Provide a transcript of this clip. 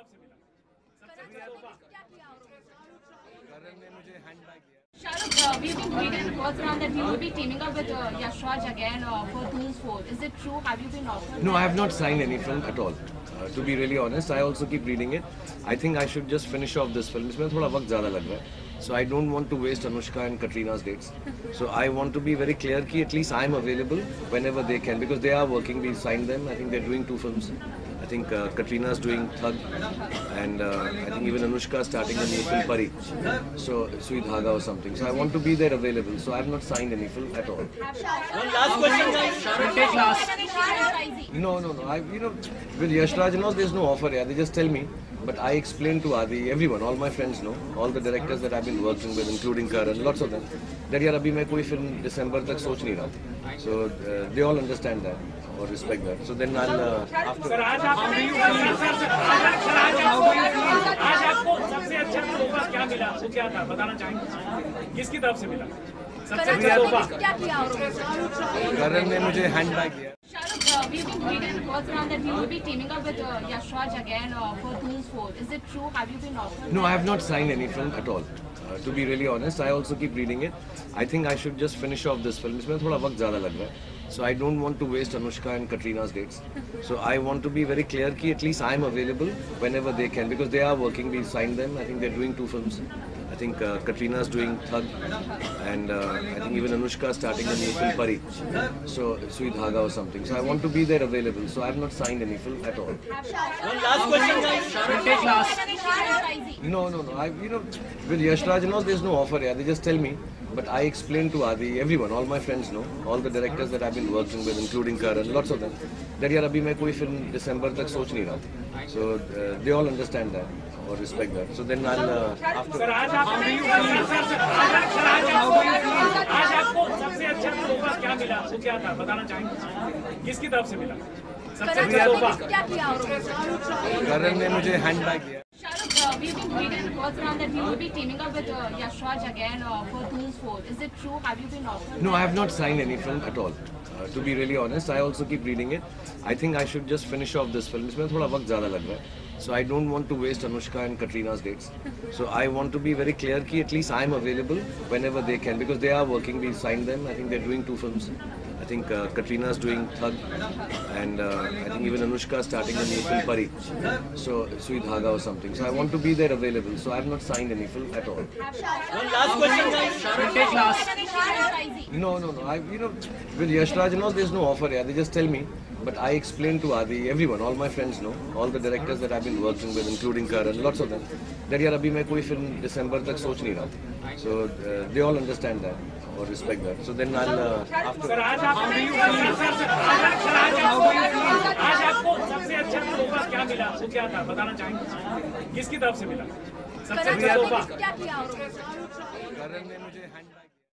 तरफ से मिला। करण ने मुझे हैंडबैग दिया। We've been reading and reports around that you will be teaming up with Yash Raj again for Tools 4. Is it true? Have you been offered? No, I have not signed any film at all. To be really honest, I also keep reading it. I think I should just finish off this film. इसमें थोड़ा वक्त ज़्यादा लग रहा है. So I don't want to waste Anushka and Katrina's dates. So I want to be very clear कि at least I am available whenever they can because they are working. We signed them. I think they're doing two films. I think Katrina's doing Thug and I think even Anushka starting a new film, Pari. So Sui Dhaga or something. So I want to be there available. So I have not signed any film at all. One last question, guys. No. With Yash Raj and all, there's no offer. Yeah, they just tell me. But I explained to Adi, everyone, all my friends know, all the directors that I've been working with, including Karan, lots of them, that यार अभी मैं कोई film दिसंबर तक सोच नहीं रहा. So they all understand that or respect that. So then I'll after. Sir, आज आपको सबसे अच्छा तोहफा क्या मिला? वो क्या था? बताना चाहेंगे? किसकी तरफ से मिला? सबसे अच्छा तोहफा? करण ने मुझे हैंडबैग दिया. We've been reading reports around that you will be teaming up with Yash Raj again for Tools 4. Is it true? Have you been offered? No, I have not signed any film at all. To be really honest, I also keep reading it. I think I should just finish off this film. इसमें थोड़ा वक्त ज़्यादा लग रहा है. So I don't want to waste Anushka and Katrina's dates. So I want to be very clear कि at least I am available whenever they can because they are working. We signed them. I think they're doing two films. I think Katrina's doing Thug and I think even Anushka starting a new film, Pari. So Sui Dhaga or something. So I want to be there available. So I have not signed any film at all. One last question, guys. No. With Yash Raj and all, there's no offer. Yeah, they just tell me. But I explained to Adi, everyone, all my friends know, all the directors that I've been working with, including Karan, lots of them, that यार अभी मैं कोई film दिसंबर तक सोच नहीं रहा. So they all understand that. Or respect that. So then I'll after. Sir, आज आपको सबसे अच्छा तोहफा क्या मिला? वो क्या था? बताना चाहेंगे? किसकी तरफ से मिला? सबसे अच्छा तोहफा? करण ने मुझे हैंडबैग दिया. We've been reading reports around that you will be teaming up with Yash Raj again for Tools 4. Is it true? Have you been offered? No, I have not signed any film at all. To be really honest, I also keep reading it. I think I should just finish off this film. इसमें थोड़ा वक्त ज़्यादा लग रहा है. So I don't want to waste Anushka and Katrina's dates. So I want to be very clear कि at least I am available whenever they can because they are working. We signed them. I think they're doing two films. I think Katrina's doing Thug and I think even Anushka starting a new film, Pari. So Sui Dhaga or something. So I want to be there available. So I have not signed any film at all. One last question, guys. No. With Yash Raj and all, there's no offer. Yeah, they just tell me. But I explained to Adi, everyone, all my friends know, all the directors that I've been working with, including Karan, lots of them, that यार अभी मैं कोई film दिसंबर तक सोच नहीं रहा. So they all understand that or respect that. So then I'll after. Sir, आज आपको सबसे अच्छा तोहफा क्या मिला? वो क्या था? बताना चाहेंगे? किसकी तरफ से मिला? सबसे अच्छा तोहफा? करण ने मुझे हैंडबैग